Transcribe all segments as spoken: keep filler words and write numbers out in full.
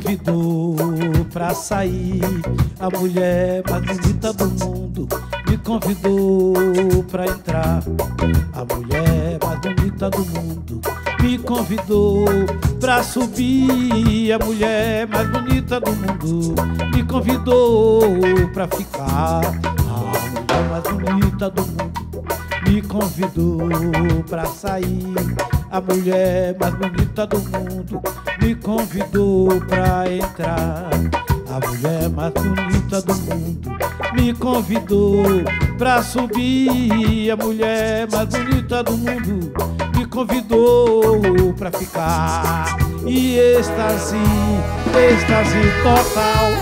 convidou pra sair, a mulher mais bonita do mundo me convidou pra entrar, a mulher mais bonita do mundo me convidou pra subir, a mulher mais bonita do mundo me convidou pra ficar, a mulher mais bonita do mundo me convidou pra sair, a mulher mais bonita do mundo me convidou pra entrar, a mulher mais bonita do mundo me convidou pra subir, a mulher mais bonita do mundo me convidou pra ficar. E êxtase, êxtase total,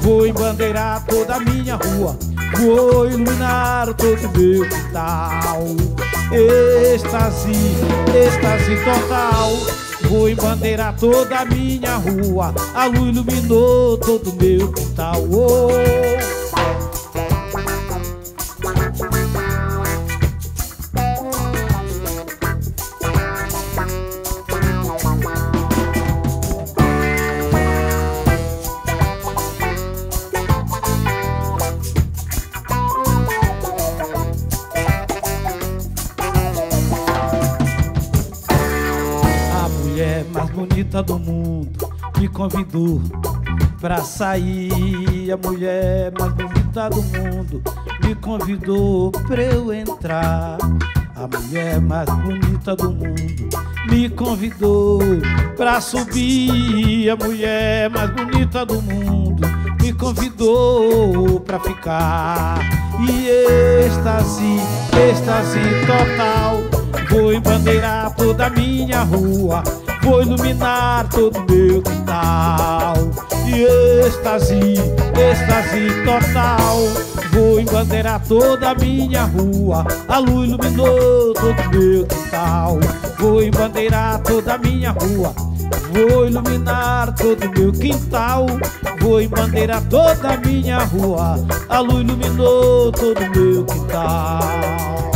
vou embandeirar toda a minha rua, vou iluminar todo o meu quintal. Êxtase, êxtase total, vou embandeirar toda a minha rua, a luz iluminou todo o meu quintal. Oh. Do mundo me convidou pra sair, a mulher mais bonita do mundo me convidou pra eu entrar, a mulher mais bonita do mundo me convidou pra subir, a mulher mais bonita do mundo me convidou pra ficar. E êxtase, êxtase total, vou embandeirar toda a minha rua, vou iluminar todo o meu quintal. E êxtase, êxtase total, vou embandeirar toda a minha rua, a luz iluminou todo o meu quintal. Vou embandeirar toda a minha rua, vou iluminar todo o meu quintal. Vou embandeirar toda a minha rua, a luz iluminou todo o meu quintal.